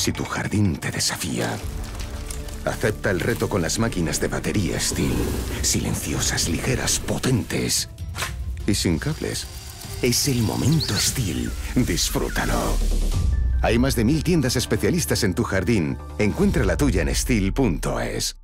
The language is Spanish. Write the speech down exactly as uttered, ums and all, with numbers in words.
Si tu jardín te desafía, acepta el reto con las máquinas de batería STIHL. Silenciosas, ligeras, potentes y sin cables. Es el momento STIHL. Disfrútalo. Hay más de mil tiendas especialistas en tu jardín. Encuentra la tuya en S T I H L punto es.